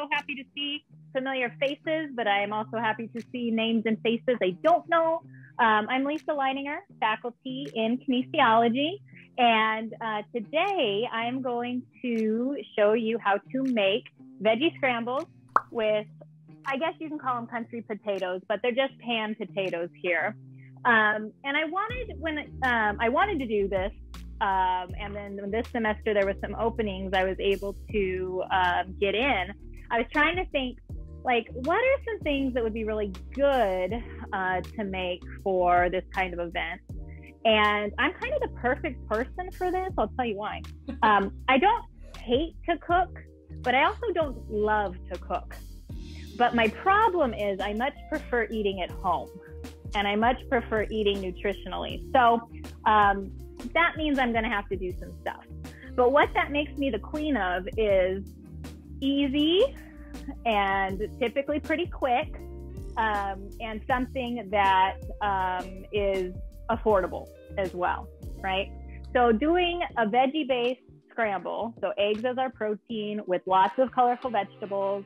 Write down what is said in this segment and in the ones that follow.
so happy to see familiar faces, but I am also happy to see names and faces I don't know. I'm Lisa Leininger, faculty in kinesiology, and today I'm going to show you how to make veggie scrambles with, I guess you can call them country potatoes, but they're just pan potatoes here. And I wanted to do this, and then this semester there was some openings I was able to get in. I was trying to think, like, what are some things that would be really good to make for this kind of event? And I'm kind of the perfect person for this. I'll tell you why. I don't hate to cook, but I also don't love to cook. But my problem is I much prefer eating at home, and I much prefer eating nutritionally. So that means I'm going to have to do some stuff. But what that makes me the queen of is easy and typically pretty quick, and something that is affordable as well, right? So doing a veggie-based scramble, so eggs as our protein with lots of colorful vegetables,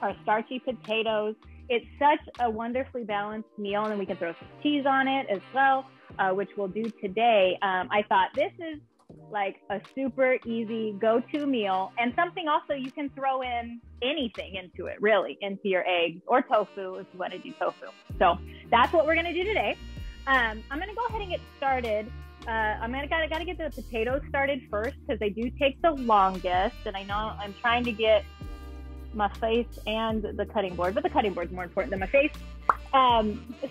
our starchy potatoes, it's such a wonderfully balanced meal, and then we can throw some cheese on it as well, which we'll do today. I thought this is like a super easy go-to meal, and something also you can throw in anything into it, really, into your eggs or tofu if you want to do tofu. So that's what we're going to do today. I'm going to go ahead and get started. I gotta get the potatoes started first because they do take the longest, and I know I'm trying to get my face and the cutting board, but the cutting board's more important than my face.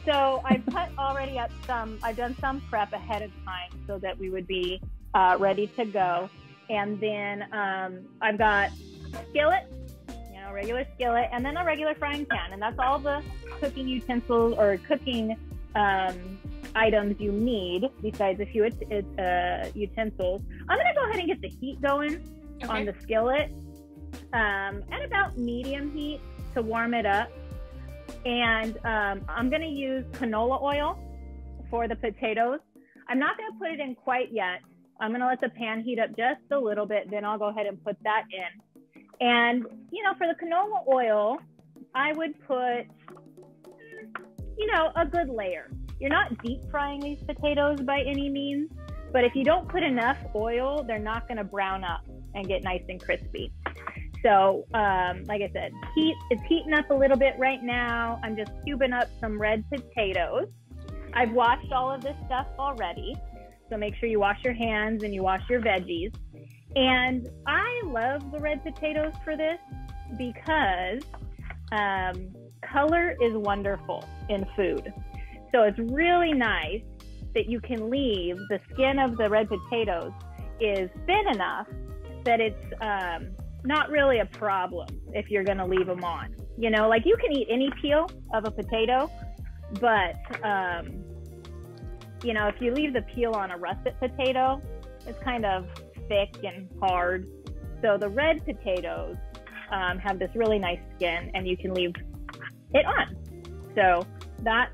So I've cut already up some, I've done some prep ahead of time so that we would be ready to go. And then I've got a skillet, you know, regular skillet, and then a regular frying pan. And that's all the cooking utensils or cooking items you need, besides a few utensils. I'm gonna go ahead and get the heat going on the skillet at about medium heat to warm it up. And I'm gonna use canola oil for the potatoes. I'm not gonna put it in quite yet. I'm gonna let the pan heat up just a little bit, then I'll go ahead and put that in. And, you know, for the canola oil, I would put, you know, a good layer. You're not deep frying these potatoes by any means, but if you don't put enough oil, they're not gonna brown up and get nice and crispy. So, like I said, it's heating up a little bit right now. I'm just cubing up some red potatoes. I've washed all of this stuff already, so make sure you wash your hands and you wash your veggies. And I love the red potatoes for this because color is wonderful in food. So it's really nice that you can leave the skin of the red potatoes is thin enough that it's not really a problem if you're gonna leave them on. You know, like you can eat any peel of a potato, but you know, if you leave the peel on a russet potato, it's kind of thick and hard. So the red potatoes have this really nice skin and you can leave it on. So that's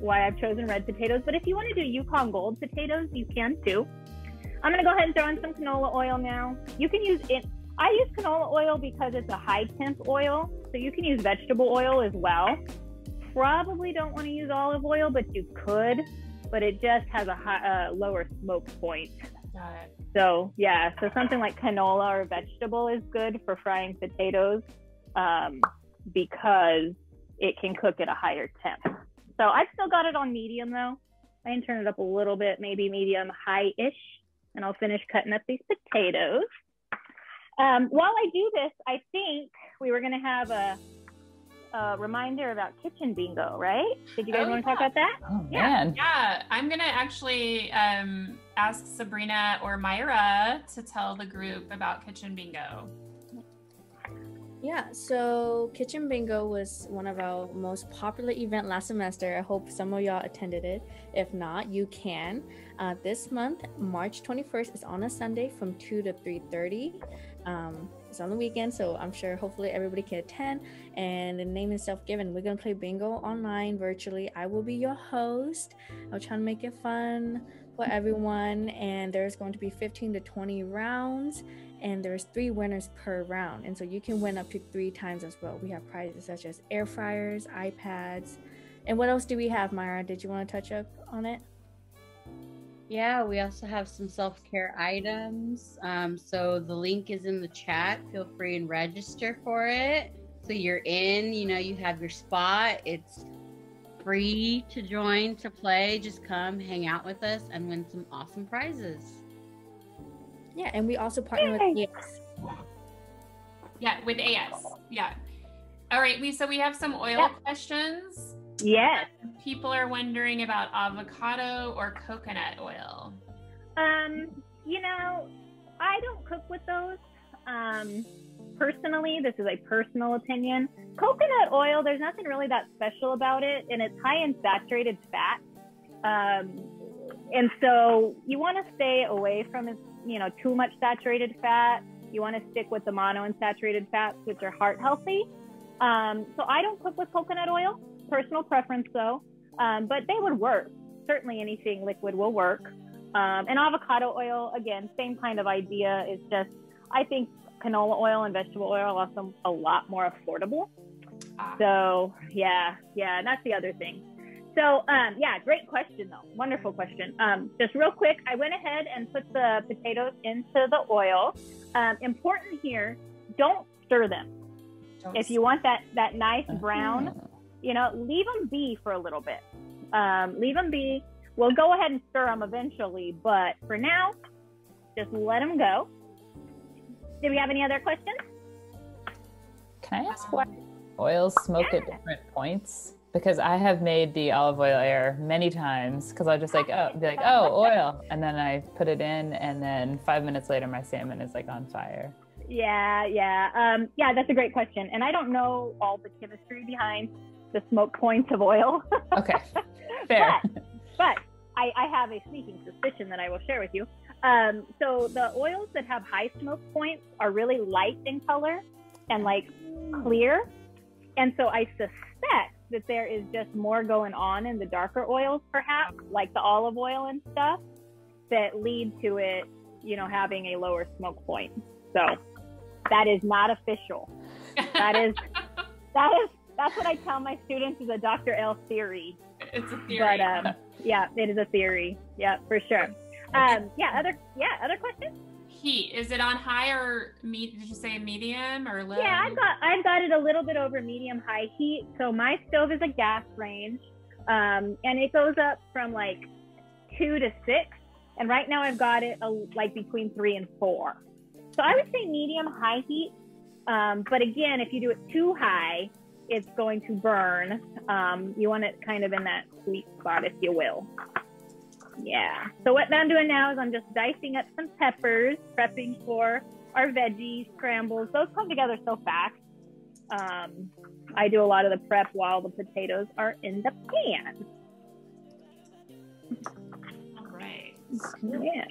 why I've chosen red potatoes. But if you want to do Yukon Gold potatoes, you can too. I'm gonna go ahead and throw in some canola oil now. You can use it. I use canola oil because it's a high temp oil, so you can use vegetable oil as well. Probably don't want to use olive oil, but you could, but it just has a high, lower smoke point. Got it. So yeah, so something like canola or vegetable is good for frying potatoes because it can cook at a higher temp. So I've still got it on medium though. I can turn it up a little bit, maybe medium high-ish, and I'll finish cutting up these potatoes. While I do this, I think we were gonna have a reminder about Kitchen Bingo, right? Did you guys want to talk about that? Oh, yeah. Man. Yeah, I'm gonna actually ask Sabrina or Myra to tell the group about Kitchen Bingo. Yeah, so Kitchen Bingo was one of our most popular event last semester. I hope some of y'all attended it. If not, you can. This month, March 21st, is on a Sunday from 2 to 3:30. It's on the weekend, so I'm sure hopefully everybody can attend. And the name is self-given. We're going to play bingo online virtually. I will be your host. I'll try to make it fun for everyone. And there's going to be 15 to 20 rounds. And there's 3 winners per round. And so you can win up to 3 times as well. We have prizes such as air fryers, iPads. And what else do we have, Myra? Did you want to touch up on it? Yeah, we also have some self-care items. So the link is in the chat. Feel free and register for it. So you're in, you know, you have your spot. It's free to join, to play. Just come hang out with us and win some awesome prizes. Yeah, and we also partner with AS. Yeah, with AS. Yeah. All right, Lisa, we have some oil questions. Yes. People are wondering about avocado or coconut oil. You know, I don't cook with those. Personally, this is a personal opinion. Coconut oil, there's nothing really that special about it, and it's high in saturated fat. And so you want to stay away from, you know, too much saturated fat. You want to stick with the monounsaturated fats, which are heart healthy. So I don't cook with coconut oil. Personal preference though, but they would work. Certainly anything liquid will work. And avocado oil, again, same kind of idea. It's just, I think canola oil and vegetable oil are also a lot more affordable. So yeah, and that's the other thing. So yeah, great question though, wonderful question. Just real quick, I went ahead and put the potatoes into the oil. Important here, don't stir them. If you want that nice brown, you know, leave them be for a little bit. Leave them be. We'll go ahead and stir them eventually, but for now, just let them go. Do we have any other questions? Can I ask why oils smoke at different points? Because I have made the olive oil error many times because I'll just be like, oh, oil. And then I put it in and then 5 minutes later, my salmon is like on fire. Yeah, that's a great question. And I don't know all the chemistry behind the smoke points of oil. Okay, fair. But I have a sneaking suspicion that I will share with you. So the oils that have high smoke points are really light in color and like clear. And so I suspect that there is just more going on in the darker oils, perhaps, like the olive oil and stuff, that lead to it, you know, having a lower smoke point. So that is not official. That's what I tell my students is a Dr. L theory. It's a theory. But yeah, it is a theory. Yeah, for sure. Other questions? Heat, is it on high or did you say medium or low? Yeah, I've got it a little bit over medium high heat. So my stove is a gas range, and it goes up from like 2 to 6, and right now I've got it like between 3 and 4. So I would say medium high heat. But again, if you do it too high, it's going to burn. You want it kind of in that sweet spot, if you will. Yeah. So what I'm doing now is I'm just dicing up some peppers, prepping for our veggies, scrambles. Those come together so fast. I do a lot of the prep while the potatoes are in the pan. All right. Yeah.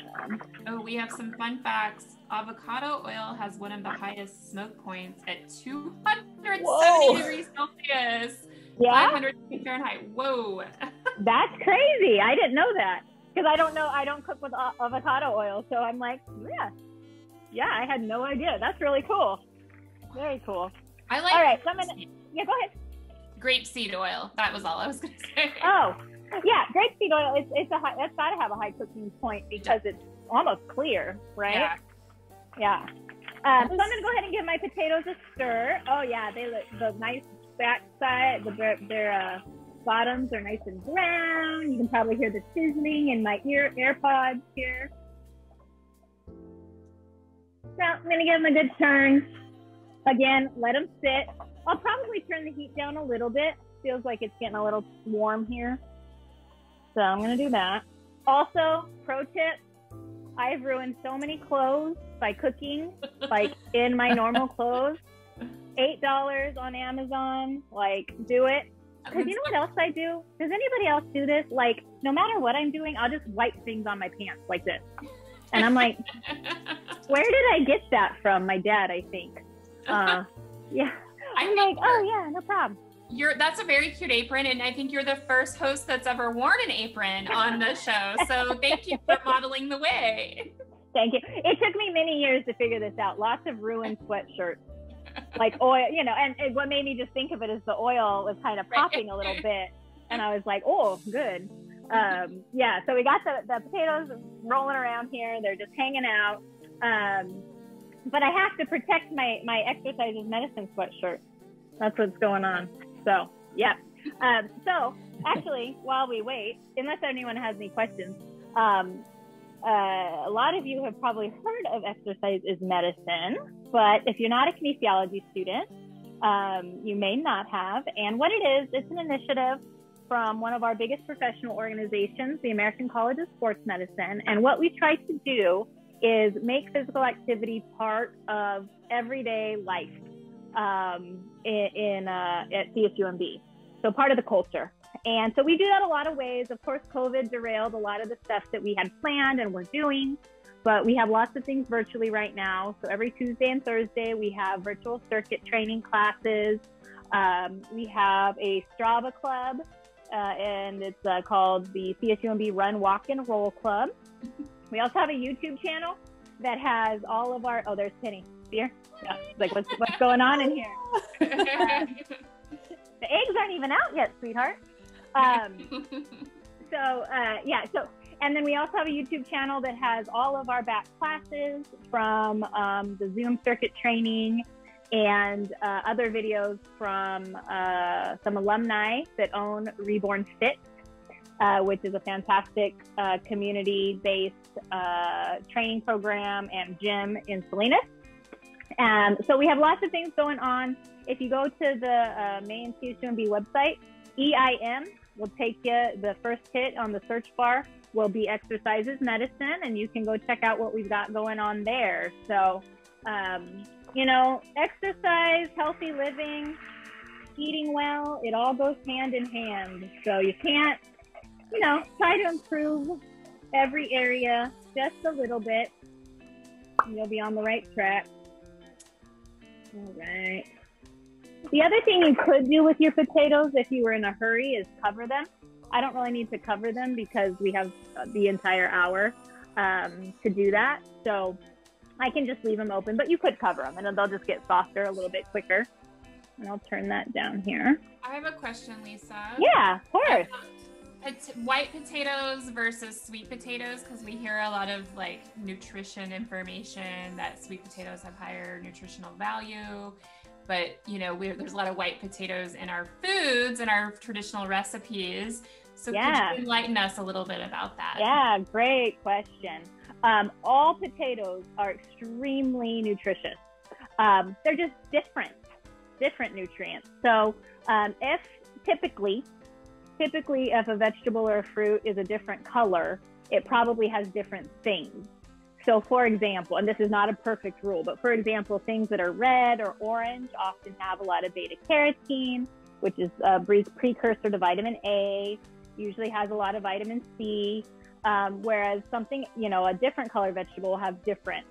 Oh, we have some fun facts. Avocado oil has one of the highest smoke points at 270 Whoa. Degrees Celsius, 500 feet Fahrenheit. Whoa. That's crazy. I didn't know that because I don't cook with avocado oil. So I'm like, yeah, I had no idea. That's really cool. Very cool. I like. All right. Yeah, go ahead. Grapeseed oil. That was all I was going to say. Oh, yeah. Grapeseed oil. That's got to have a high cooking point because it's almost clear, right? Yeah. Yeah. So I'm going to go ahead and give my potatoes a stir. Oh yeah, they look the nice backside. Their bottoms are nice and brown. You can probably hear the sizzling in my AirPods here. So I'm going to give them a good turn. Again, let them sit. I'll probably turn the heat down a little bit. Feels like it's getting a little warm here. So I'm going to do that. Also, pro tip. I've ruined so many clothes by cooking, like in my normal clothes. $8 on Amazon, like do it. Because you know what else I do? Does anybody else do this? Like, no matter what I'm doing, I'll just wipe things on my pants like this. And I'm like, where did I get that from? My dad, I think. Yeah. I'm like, oh yeah, no problem. That's a very cute apron, and I think you're the first host that's ever worn an apron on the show. So thank you for modeling the way. Thank you. It took me many years to figure this out. Lots of ruined sweatshirts, like oil, you know, and what made me just think of it is the oil was kind of popping a little bit. And I was like, oh, good. Yeah, so we got the potatoes rolling around here. They're just hanging out. But I have to protect my exercise and medicine sweatshirt. That's what's going on. So, yeah. So actually, while we wait, unless anyone has any questions, a lot of you have probably heard of exercise is medicine, but if you're not a kinesiology student, you may not have. And what it is, it's an initiative from one of our biggest professional organizations, the American College of Sports Medicine. And what we try to do is make physical activity part of everyday life at CSUMB. So part of the culture. And so we do that a lot of ways. Of course, COVID derailed a lot of the stuff that we had planned and we're doing, but we have lots of things virtually right now. So every Tuesday and Thursday, we have virtual circuit training classes. We have a Strava club, and it's called the CSUMB Run, Walk, and Roll Club. We also have a YouTube channel that has all of our, oh, there's Penny. Here? Yeah. It's like, what's going on in here? The eggs aren't even out yet, sweetheart. Yeah. So, and then we also have a YouTube channel that has all of our back classes from the Zoom circuit training and other videos from some alumni that own Reborn Fit, which is a fantastic community-based training program and gym in Salinas. So we have lots of things going on. If you go to the main CSUMB website, EIM will take you, the first hit on the search bar will be Exercises Medicine, and you can go check out what we've got going on there. So, you know, exercise, healthy living, eating well, it all goes hand in hand. So you can't, you know, try to improve every area just a little bit. You'll be on the right track. All right. The other thing you could do with your potatoes if you were in a hurry is cover them. I don't really need to cover them because we have the entire hour to do that. So I can just leave them open, but you could cover them and they'll just get softer a little bit quicker. And I'll turn that down here. I have a question, Lisa. Yeah, of course. White potatoes versus sweet potatoes, because we hear a lot of like nutrition information that sweet potatoes have higher nutritional value, but you know there's a lot of white potatoes in our foods and our traditional recipes. So yeah. Could you enlighten us a little bit about that? Yeah, great question. All potatoes are extremely nutritious. They're just different nutrients. So if typically, if a vegetable or a fruit is a different color, it probably has different things. So for example, and this is not a perfect rule, but for example, things that are red or orange often have a lot of beta carotene, which is a precursor to vitamin A, usually has a lot of vitamin C, whereas something, you know, a different color vegetable will have different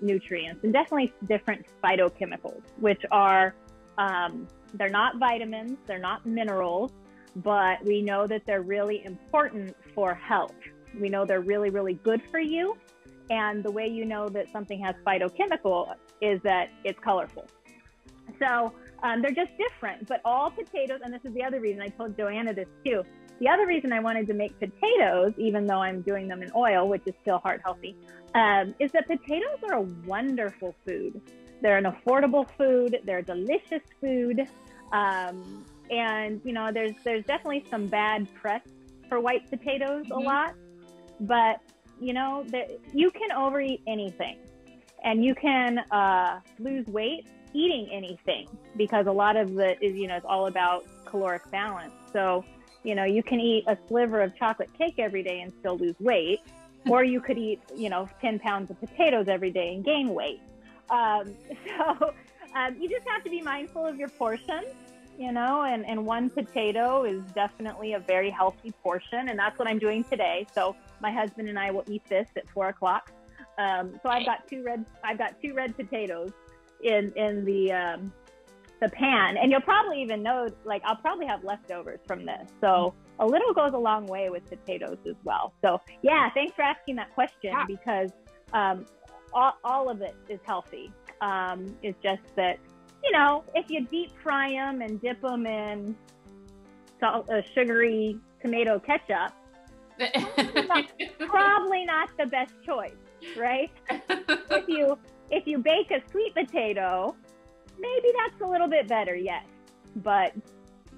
nutrients and definitely different phytochemicals, which are, they're not vitamins, they're not minerals, but we know that they're really important for health. We know they're really, really good for you. And the way you know that something has phytochemical is that it's colorful. So they're just different, but all potatoes, and this is the other reason I told Joanna this too. The other reason I wanted to make potatoes, even though I'm doing them in oil, which is still heart healthy, is that potatoes are a wonderful food. They're an affordable food. They're a delicious food. And, you know, there's definitely some bad press for white potatoes a lot, but, you know, you can overeat anything and you can lose weight eating anything because a lot of it is, you know, it's all about caloric balance. So, you know, you can eat a sliver of chocolate cake every day and still lose weight, or you could eat, you know, 10 pounds of potatoes every day and gain weight. You just have to be mindful of your portions. You know, and one potato is definitely a very healthy portion. And that's what I'm doing today. So my husband and I will eat this at 4 o'clock. So I've got two red potatoes in the pan, and you'll probably even know, like, I'll probably have leftovers from this. So a little goes a long way with potatoes as well. So yeah, thanks for asking that question, because all of it is healthy. It's just that, you know, if you deep fry them and dip them in salt, sugary tomato ketchup, probably not the best choice, right? If you bake a sweet potato, maybe that's a little bit better, yes. But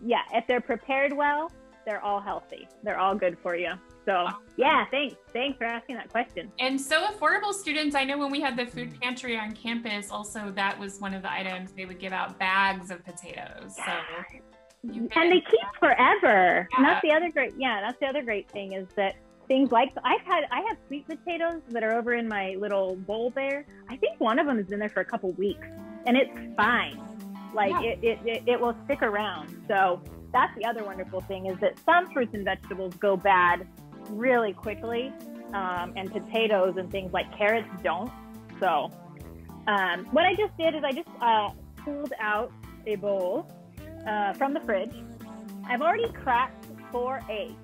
yeah, if they're prepared well, they're all healthy. They're all good for you. So yeah, thanks for asking that question. And so affordable, students. I know when we had the food pantry on campus, also that was one of the items. They would give out bags of potatoes. Yeah. So and they keep forever. Yeah. And that's the other great thing, is that things like, I have sweet potatoes that are over in my little bowl there. I think one of them has been there for a couple weeks, and it's fine. Like it will stick around. So that's the other wonderful thing, is that some fruits and vegetables go bad really quickly, and potatoes and things like carrots don't. So what I just did is I just pulled out a bowl from the fridge. I've already cracked 4 eggs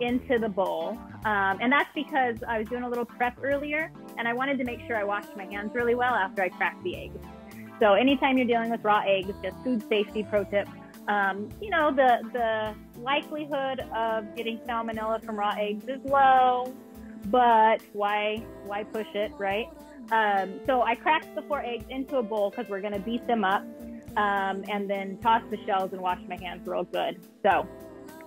into the bowl, and that's because I was doing a little prep earlier, and I wanted to make sure I washed my hands really well after I cracked the eggs. So anytime you're dealing with raw eggs, just food safety pro tip, you know, the likelihood of getting salmonella from raw eggs is low, but why push it, right? So I cracked the 4 eggs into a bowl, because we're going to beat them up, and then toss the shells and wash my hands real good. So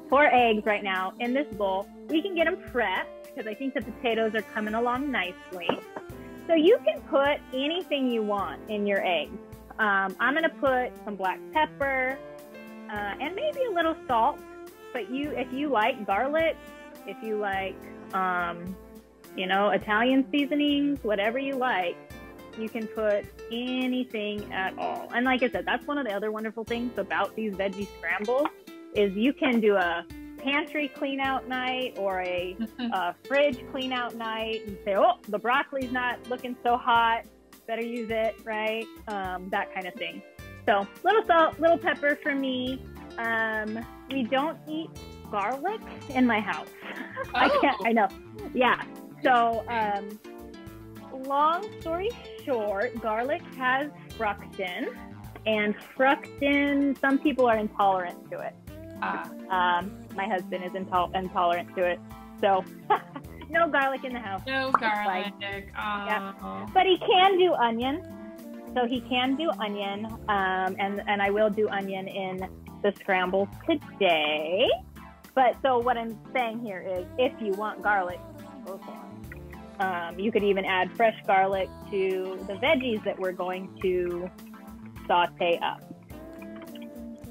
4 eggs right now in this bowl. We can get them prepped, because I think the potatoes are coming along nicely. So you can put anything you want in your eggs. I'm going to put some black pepper, and maybe a little salt, but if you like garlic, if you like, you know, Italian seasonings, whatever you like, you can put anything at all. And like I said, that's one of the other wonderful things about these veggie scrambles, is you can do a pantry clean out night or a fridge clean out night and say, oh, the broccoli's not looking so hot, better use it, right? That kind of thing. So little salt, little pepper for me. We don't eat garlic in my house. Oh. I know. Yeah. So long story short, garlic has fructan, and fructan, some people are intolerant to it. My husband is intolerant to it. So no garlic in the house. No garlic. Yeah. But he can do onion. So he can do onion, and I will do onion in the scramble today. But so what I'm saying here is, if you want garlic, go for it. You could even add fresh garlic to the veggies that we're going to saute up.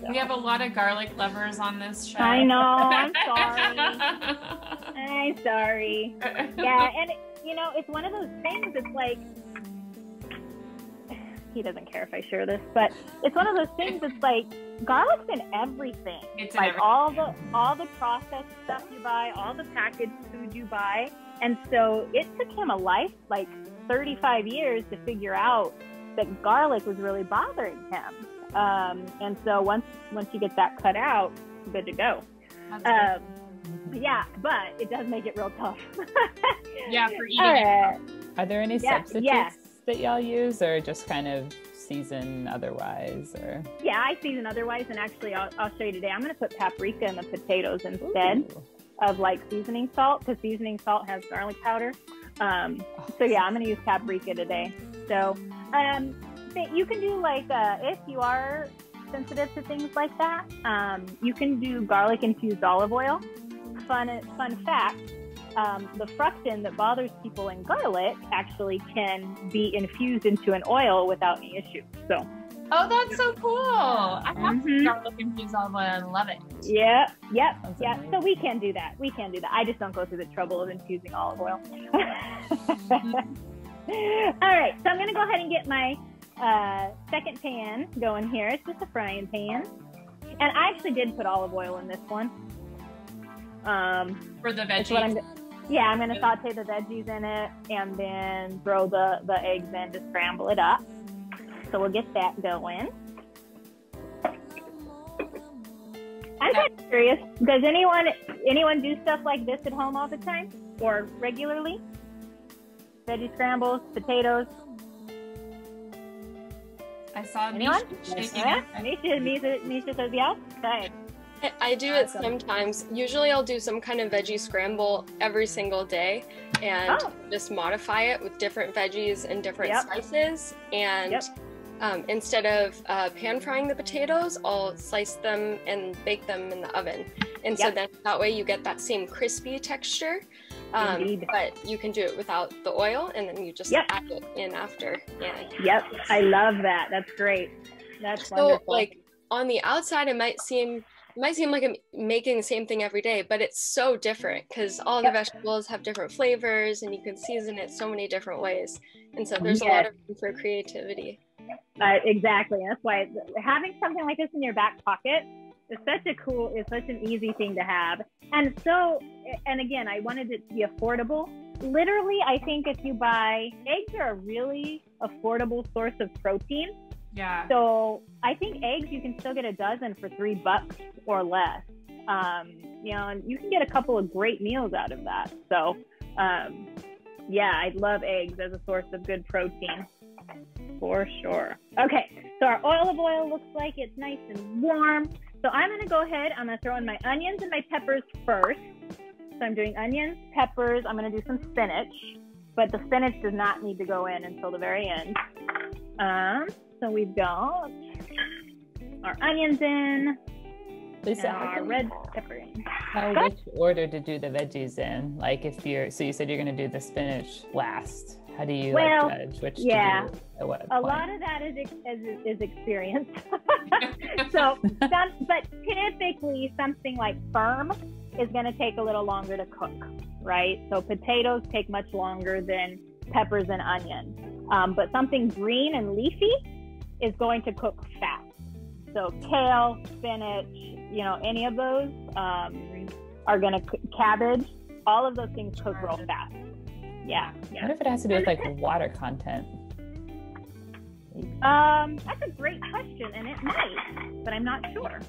So. We have a lot of garlic lovers on this show. I know. I'm sorry. I'm sorry. Yeah, and you know, it's one of those things. It's like, he doesn't care if I share this, but it's one of those things. It's like, garlic's in everything. It's like everything. all the processed stuff you buy, all the packaged food you buy. And so it took him a life, like 35 years, to figure out that garlic was really bothering him. And so once you get that cut out, good to go. Yeah, but it does make it real tough. Yeah, for eating. Are there any substitutes? Yeah. That y'all use, or just kind of season otherwise? Or yeah, I season otherwise, and actually I'll show you today. I'm going to put paprika in the potatoes instead of like seasoning salt, because seasoning salt has garlic powder. So yeah, I'm going to use paprika today. So you can do like if you are sensitive to things like that, you can do garlic infused olive oil. Fun fact. The fructan that bothers people in garlic actually can be infused into an oil without any issue. So, oh, that's so cool! I have garlic infused olive oil. I love it. Yep. So we can do that. I just don't go through the trouble of infusing olive oil. All right, so I'm gonna go ahead and get my second pan going here. It's just a frying pan, and I actually did put olive oil in this one. For the veggies. Yeah, I'm going to saute the veggies in it, and then throw the eggs in to scramble it up. So we'll get that going. I'm kind of curious, does anyone do stuff like this at home all the time or regularly? Veggie scrambles, potatoes. I saw Nisha shaking. Yeah. Nisha says, yeah, go ahead. I do it sometimes. Usually I'll do some kind of veggie scramble every single day and just modify it with different veggies and different spices. And instead of pan frying the potatoes, I'll slice them and bake them in the oven. And so then that way you get that same crispy texture. But you can do it without the oil, and then you just add it in after. Yeah. Yep, I love that. That's great. That's wonderful. So, like, on the outside, it might seem like I'm making the same thing every day, but it's so different because all the vegetables have different flavors, and you can season it so many different ways. And so there's a lot of room for creativity. Exactly. That's why having something like this in your back pocket is such a cool, it's such an easy thing to have. And so, and again, I wanted it to be affordable. Literally, I think if you buy, eggs are a really affordable source of protein. Yeah. So I think eggs, you can still get a dozen for $3 or less. You know, and you can get a couple of great meals out of that. So yeah, I love eggs as a source of good protein for sure. Okay, so our olive oil looks like it's nice and warm. So I'm gonna go ahead, I'm gonna throw in my onions and my peppers first. So I'm doing onions, peppers, I'm gonna do some spinach, but the spinach does not need to go in until the very end. So we've got our onions in, Lisa, and our red pepper in. Which order to do the veggies in? Like if you're, so you said you're gonna do the spinach last. How do you like judge which to do at what point? Lot of that is experience. So, but typically something like firm is going to take a little longer to cook, right? So potatoes take much longer than peppers and onions. But something green and leafy is going to cook fast. So kale, spinach, you know, any of those are going to cook. Cabbage, all of those things cook real fast. Yeah, yeah. What if it has to do with like water content? That's a great question, and it might, but I'm not sure.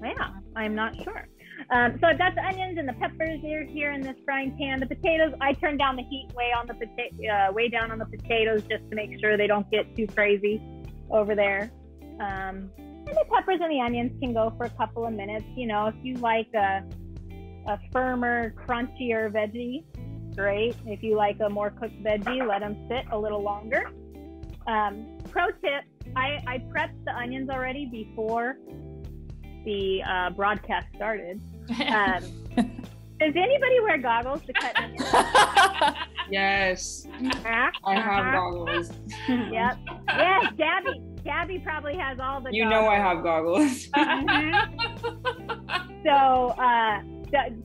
Yeah, I'm not sure. So I've got the onions and the peppers here in this frying pan. The potatoes, I turn down the heat way down on the potatoes just to make sure they don't get too crazy over there. And the peppers and the onions can go for a couple of minutes. You know, if you like a firmer, crunchier veggie, great. If you like a more cooked veggie, let them sit a little longer. Pro tip, I prepped the onions already before the broadcast started. Does anybody wear goggles to cut onions? Yes. I have goggles. Yep. Yes, Gabby probably has all the goggles. You know I have goggles.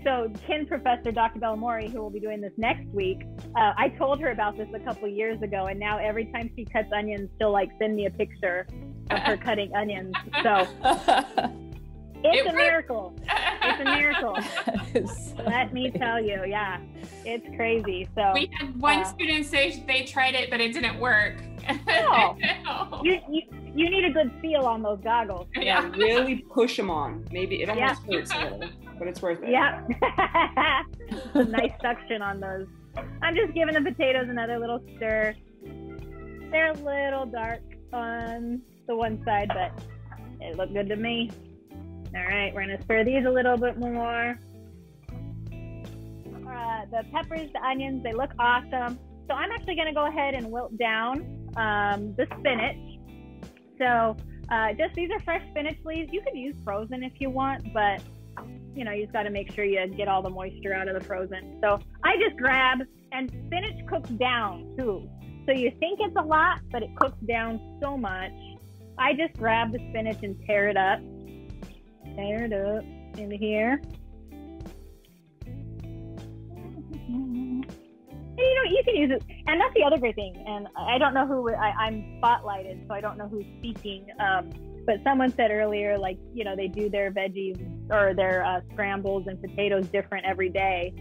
So Kin Professor Dr. Bellamore, who will be doing this next week, I told her about this a couple years ago, and now every time she cuts onions, she'll like send me a picture of her cutting onions. So it's a miracle. It's a miracle. Let me tell you, yeah, it's crazy. So we had one student say they tried it, but it didn't work. No. You need a good feel on those goggles. Yeah, really push them on. Maybe it almost hurts a little, but it's worth it. Yeah. Nice suction on those. I'm just giving the potatoes another little stir. They're a little dark on the one side, but it looked good to me. All right, we're gonna stir these a little bit more. The peppers, the onions, they look awesome. So I'm actually gonna go ahead and wilt down the spinach. So just, these are fresh spinach leaves. You could use frozen if you want, but you know, you just got to make sure you get all the moisture out of the frozen. So I just grab, and spinach cooks down too. So you think it's a lot, but it cooks down so much. I just grab the spinach and tear it up into here. And, you know, you can use it, and that's the other great thing. And I don't know who, I'm spotlighted, so I don't know who's speaking. But someone said earlier, like, you know, they do their veggies or their scrambles and potatoes different every day.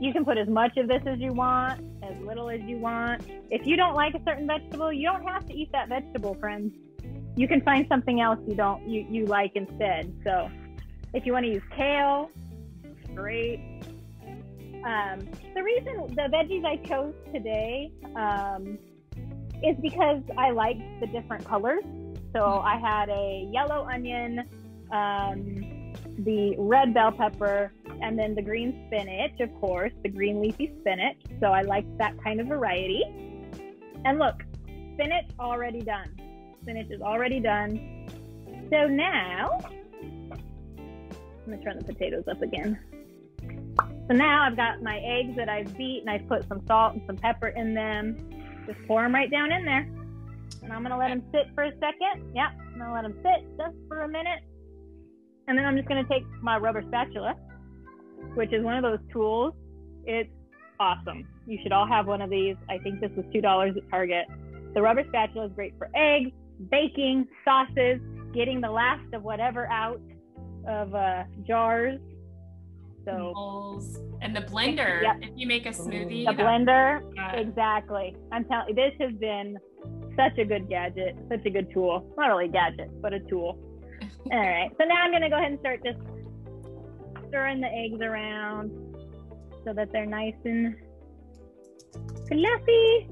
You can put as much of this as you want, as little as you want. If you don't like a certain vegetable, you don't have to eat that vegetable, friends. You can find something else you like instead. So if you want to use kale, great. The reason the veggies I chose today is because I liked the different colors. So I had a yellow onion, the red bell pepper, and then the green spinach, of course, the green leafy spinach. So I liked that kind of variety. And look, spinach already done. Spinach is already done. So now, I'm gonna turn the potatoes up again. So now I've got my eggs that I've beat, and I've put some salt and some pepper in them. Just pour them right down in there. And I'm gonna let them sit for a second. Yep, I'm gonna let them sit just for a minute. And then I'm just gonna take my rubber spatula, which is one of those tools. It's awesome. You should all have one of these. I think this was $2 at Target. The rubber spatula is great for eggs, baking, sauces, getting the last of whatever out of jars. So bowls. And the blender. Yep. If you make a smoothie. The blender. Exactly. I'm telling you, this has been such a good gadget, such a good tool. Not really a gadget, but a tool. All right. So now I'm going to go ahead and start just stirring the eggs around so that they're nice and fluffy.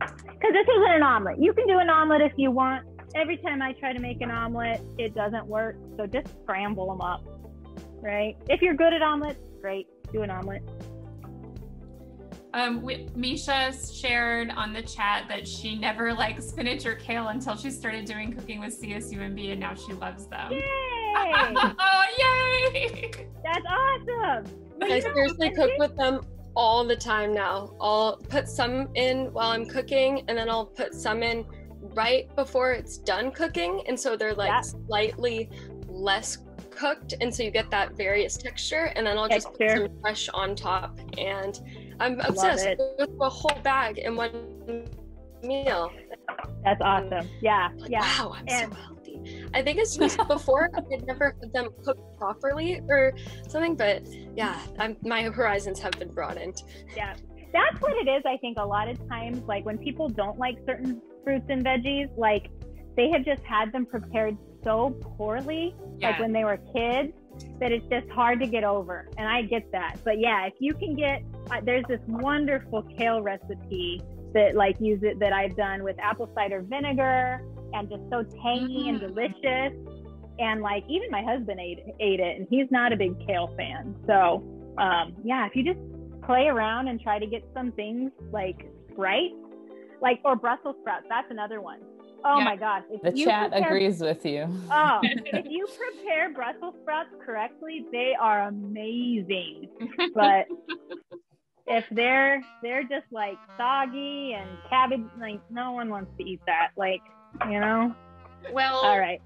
Because this isn't an omelet. You can do an omelet if you want. Every time I try to make an omelet, it doesn't work. So just scramble them up, right? If you're good at omelets, great. Do an omelet. Misha shared on the chat that she never liked spinach or kale until she started doing Cooking with CSUMB, and now she loves them. Yay! Oh, yay! That's awesome. I seriously cook with them all the time now. I'll put some in while I'm cooking, and then I'll put some in right before it's done cooking. And so they're like slightly less cooked. And so you get that various texture, and then I'll just put some fresh on top. And I'm obsessed with a whole bag in one meal. That's awesome. Yeah. Yeah. Wow, I'm so healthy. I think it's just before I had never had them cooked properly or something, but yeah, my horizons have been broadened. Yeah. That's what it is. I think a lot of times, like when people don't like certain fruits and veggies, like they have just had them prepared so poorly, like when they were kids, that it's just hard to get over. And I get that. But yeah, if you can get, there's this wonderful kale recipe that like that I've done with apple cider vinegar, and just so tangy and delicious. And like, even my husband ate it, and he's not a big kale fan. So yeah, if you just play around and try to get some things like right, like, or Brussels sprouts, that's another one. Oh my gosh. The chat agrees with you. Oh, if you prepare Brussels sprouts correctly, they are amazing. But if they're just like soggy and cabbage, like no one wants to eat that. Like, you know? Well, all right.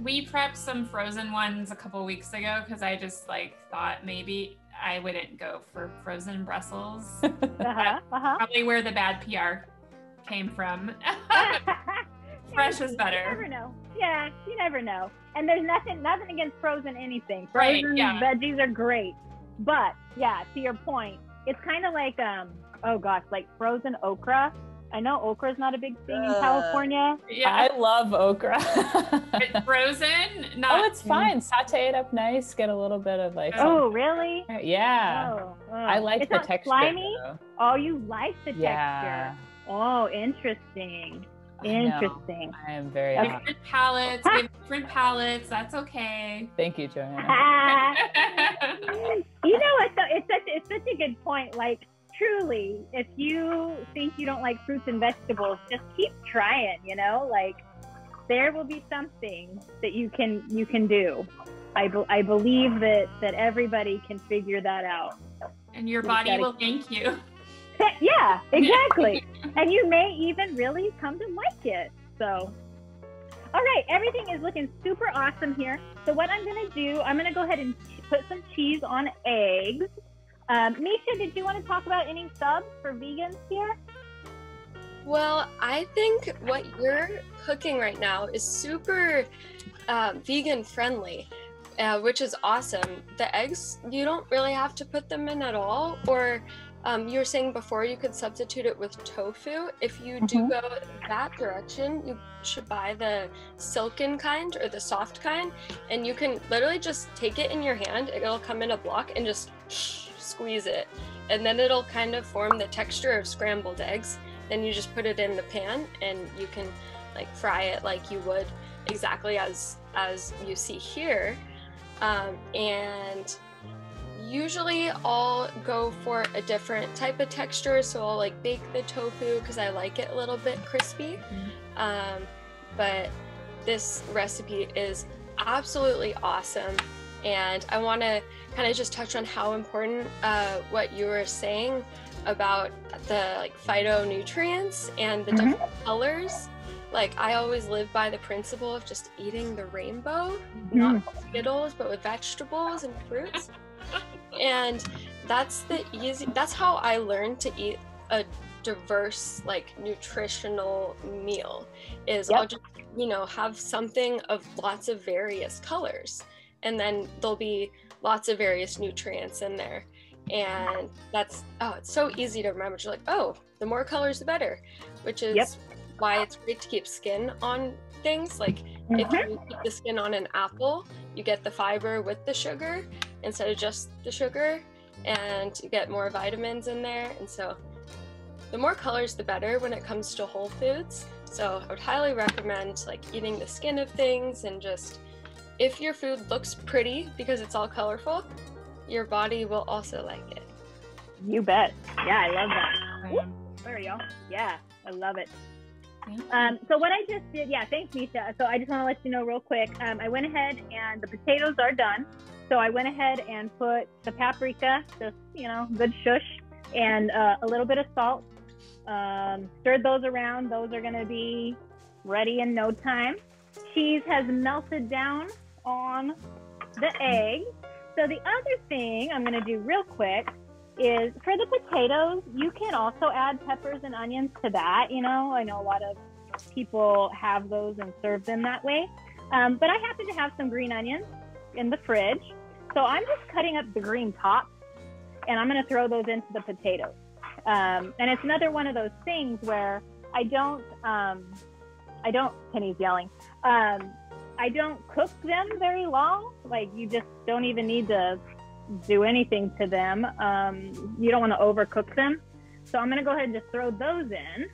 We prepped some frozen ones a couple weeks ago because I just like thought maybe I wouldn't go for frozen Brussels. Probably where the bad PR came from. Fresh is better. You never know. Yeah, you never know. And there's nothing against frozen anything. Frozen veggies are great. But yeah, to your point, it's kind of like like frozen okra. I know okra is not a big thing in California. Yeah, I love okra. It's frozen? Not. Oh, it's fine. Saute it up nice. Get a little bit of like. Oh, really? Yeah. Oh. I like it's the texture. Slimy? Oh, you like the texture. Oh, interesting. Interesting. I am very happy. Different palettes. That's okay. Thank you, Joanna. You know what? It's such a good point. Like, truly, if you think you don't like fruits and vegetables, just keep trying. You know, like there will be something that you can do. I believe that everybody can figure that out. And your body will thank you. Yeah, exactly. And you may even really come to like it. So, all right, everything is looking super awesome here. So what I'm going to do, I'm going to go ahead and put some cheese on eggs. Misha, did you want to talk about any subs for vegans here? Well, I think what you're cooking right now is super vegan friendly. which is awesome. The eggs, you don't really have to put them in at all, or you were saying before you could substitute it with tofu. If you do go that direction, you should buy the silken kind or the soft kind, and you can literally just take it in your hand, it'll come in a block, and just squeeze it, and then it'll kind of form the texture of scrambled eggs. Then you just put it in the pan and you can like fry it like you would exactly as you see here. And usually I'll go for a different type of texture, so I'll like bake the tofu because I like it a little bit crispy. But this recipe is absolutely awesome, and I want to kind of just touch on how important what you were saying about the like phytonutrients and the different colors. Like, I always live by the principle of just eating the rainbow, not Skittles, but with vegetables and fruits. And that's how I learned to eat a diverse, like, nutritional meal, is I'll just, you know, have something of lots of various colors, and then there'll be lots of various nutrients in there. And that's, oh, it's so easy to remember. You're like, oh, the more colors, the better, which is why it's great to keep skin on things. Like if you keep the skin on an apple, you get the fiber with the sugar instead of just the sugar, and you get more vitamins in there. And so the more colors, the better when it comes to whole foods. So I would highly recommend like eating the skin of things, and just, if your food looks pretty because it's all colorful, your body will also like it. You bet. Yeah, I love that. There you go. Yeah, I love it. So what I just did, thanks, Misha. So I just want to let you know real quick, I went ahead and the potatoes are done. So I went ahead and put the paprika, just, you know, good shush, and a little bit of salt. Stirred those around. Those are going to be ready in no time. Cheese has melted down on the egg. So the other thing I'm going to do real quick is, for the potatoes, you can also add peppers and onions to that. You know, I know a lot of people have those and serve them that way. But I happen to have some green onions in the fridge. So I'm just cutting up the green tops, and I'm going to throw those into the potatoes. And it's another one of those things where I don't, Penny's yelling. I don't cook them very long. Like, you just don't even need to do anything to them. You don't want to overcook them. So I'm going to go ahead and just throw those in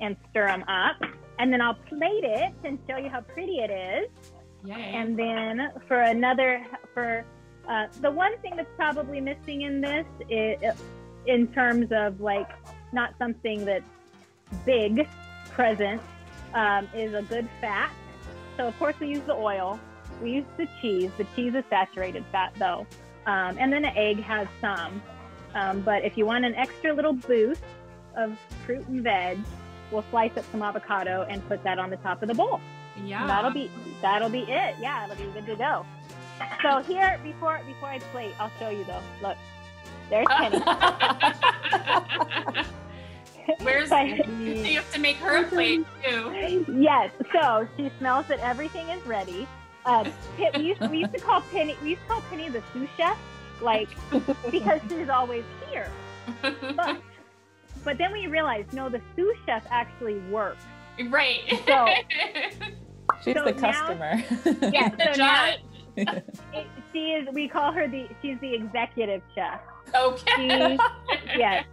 and stir them up. And then I'll plate it and show you how pretty it is. Yay. And then for another, the one thing that's probably missing in this is, in terms of like not something that's big present, is a good fat. So of course we use the oil, we use the cheese. The cheese is saturated fat though. And then the egg has some, but if you want an extra little boost of fruit and veg, we'll slice up some avocado and put that on the top of the bowl. Yeah. That'll be it. Yeah, it'll be good to go. So here, before I plate, I'll show you though. Look, there's Penny. Where's you have to make her a plate too. Yes, so she smells that everything is ready. We used to call Penny the sous chef, like, because she's always here. But then we realized, no, the sous chef actually works. Right. So she's the customer. Yes, yeah, so now she is. We call her she's the executive chef. Okay. Yes.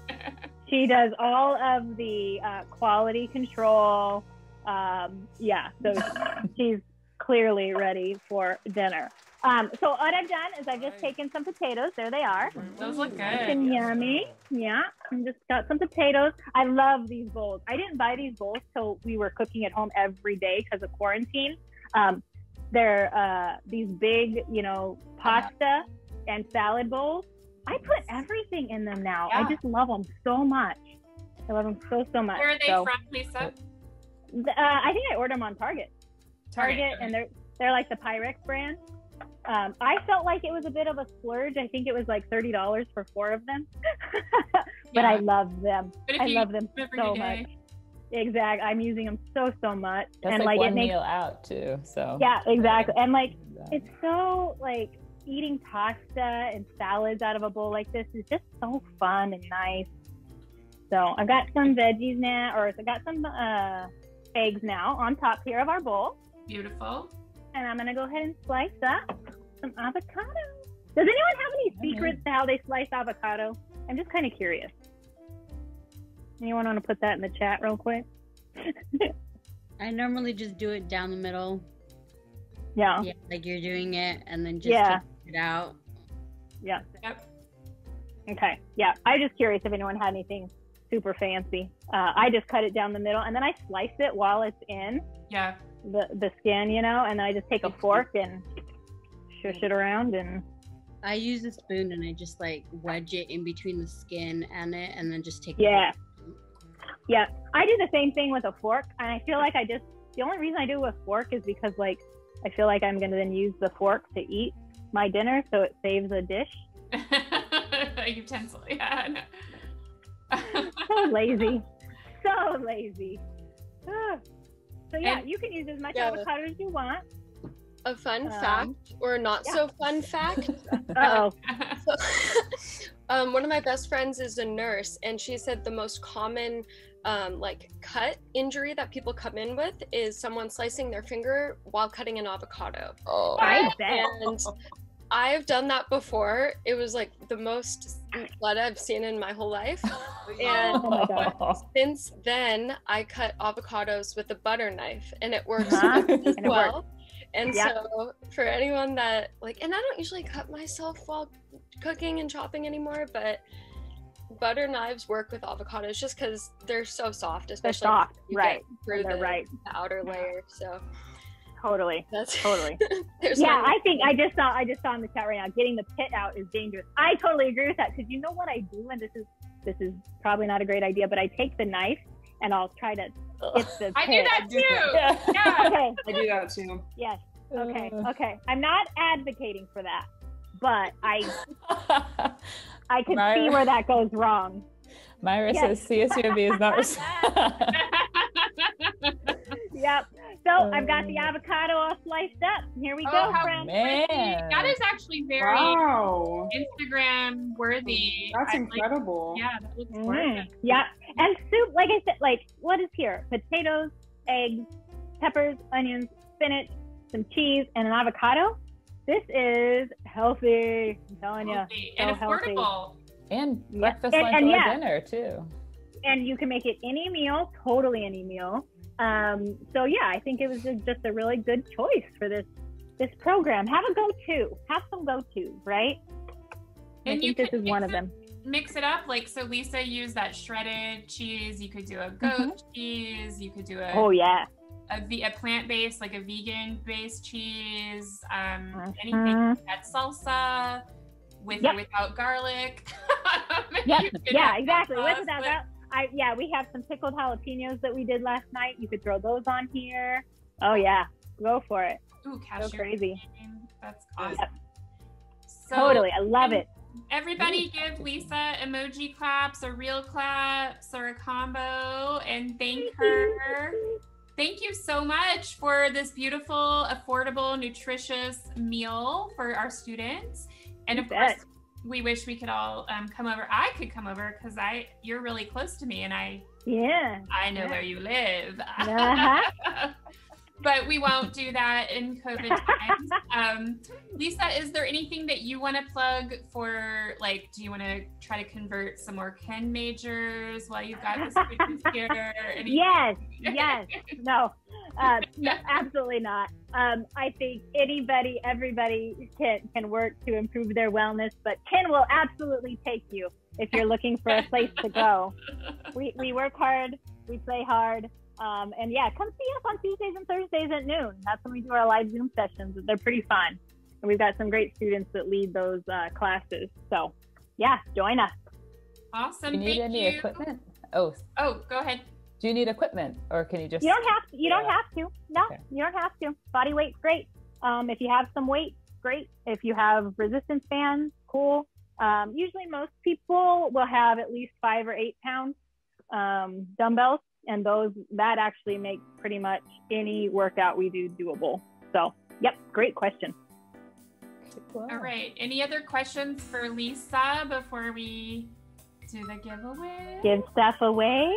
She does all of the quality control. So she's clearly ready for dinner. So what I've done is I've just taken some potatoes. There they are. Those look good. Nice and yummy. Yeah, and just got some potatoes. I love these bowls. I didn't buy these bowls till we were cooking at home every day because of quarantine. They're these big, you know, pasta and salad bowls. I put everything in them now. Yeah. I just love them so much. I love them so much. Where are they from, Lisa? I think I ordered them on Target. Target. And they're like the Pyrex brand. I felt like it was a bit of a splurge. I think it was like $30 for 4 of them. But I love them. I love them so much. Exactly. I'm using them so much. That's and like one meal out too. So yeah, exactly. And like that. It's so, like, eating pasta and salads out of a bowl like this is just so fun and nice. So I got some veggies now, or I got some eggs now on top here of our bowl. Beautiful. And I'm going to go ahead and slice up some avocado. Does anyone have any secrets to how they slice avocado? I'm just kind of curious. Anyone want to put that in the chat real quick? I normally just do it down the middle. Yeah. Yeah, like you're doing it, and then just take it out. Yeah. Yep. Okay. Yeah. I'm just curious if anyone had anything super fancy. I just cut it down the middle, and then I slice it while it's in the skin, you know, and I just take a fork and shush it around. And I use a spoon, and I just like wedge it in between the skin and it, and then just take it. Yeah, I do the same thing with a fork, and I feel like I just, the only reason I do it with fork is because, like, I feel like I'm going to then use the fork to eat my dinner, so it saves a dish. A utensil, yeah. So lazy. So lazy. So, yeah, and you can use as much avocado as you want. A fun fact, or not so fun fact. Uh-oh. One of my best friends is a nurse, and she said the most common like cut injury that people come in with is someone slicing their finger while cutting an avocado. Oh, I bet. And I've done that before. It was like the most blood I've seen in my whole life. And since then, I cut avocados with a butter knife, and it works as well. And so for anyone that, like, and I don't usually cut myself while cooking and chopping anymore, but butter knives work with avocados just because they're so soft, especially through the outer layer. So totally. Yeah, I just saw in the chat right now, getting the pit out is dangerous. I totally agree with that, because you know what I do, and this is probably not a great idea, but I take the knife and I'll try to get the pit. I do that too. Yeah. Okay. I do that too. Yes. Okay. Okay. I'm not advocating for that, but I can see where that goes wrong. Myra says CSUMB is not Yep. So I've got the avocado all sliced up. Here we go, friends. That is actually very Instagram worthy. That's incredible. Like, yeah, that looks gorgeous. Yeah. And soup, like I said, like what is here? Potatoes, eggs, peppers, onions, spinach, some cheese, and an avocado. This is healthy, I'm telling you. And affordable. And breakfast, lunch, or dinner too. And you can make it any meal, totally any meal. So yeah, I think it was just a really good choice for this program. Have a go-to. Have some go-tos, right? And I think this is one of them. Mix it up. Like, so Lisa used that shredded cheese. You could do a goat cheese. You could do a... Oh, yeah. A plant-based, like a vegan-based cheese, anything that's salsa, with or without garlic. Yeah, exactly. With or without garlic. Yeah, we have some pickled jalapenos that we did last night. You could throw those on here. Oh, yeah. Go for it. Ooh, cashew. Go crazy. That's awesome. Yep. So, totally. I love it. Everybody give Lisa emoji claps, or real claps, or a combo, and thank her. Thank you so much for this beautiful, affordable, nutritious meal for our students. And of course, we wish we could all come over. I could come over because you're really close to me, and I know where you live. But we won't do that in COVID times. Lisa, is there anything that you want to plug for, like, do you want to try to convert some more Ken majors while you've got the students here? Yes. No, absolutely not. I think everybody can work to improve their wellness, but Ken will absolutely take you if you're looking for a place to go. We work hard, we play hard. And yeah, come see us on Tuesdays and Thursdays at noon. That's when we do our live Zoom sessions. They're pretty fun. And we've got some great students that lead those classes. So yeah, join us. Awesome. Do you need any equipment? Oh, go ahead. Do you need equipment, or can you just? You don't have to. No, you don't have to. Body weight's great. If you have some weight, great. If you have resistance bands, cool. Usually most people will have at least 5 or 8 pound dumbbells. And that actually makes pretty much any workout we do doable. So, yep, great question. Wow. All right. Any other questions for Lisa before we do the giveaway? Give stuff away.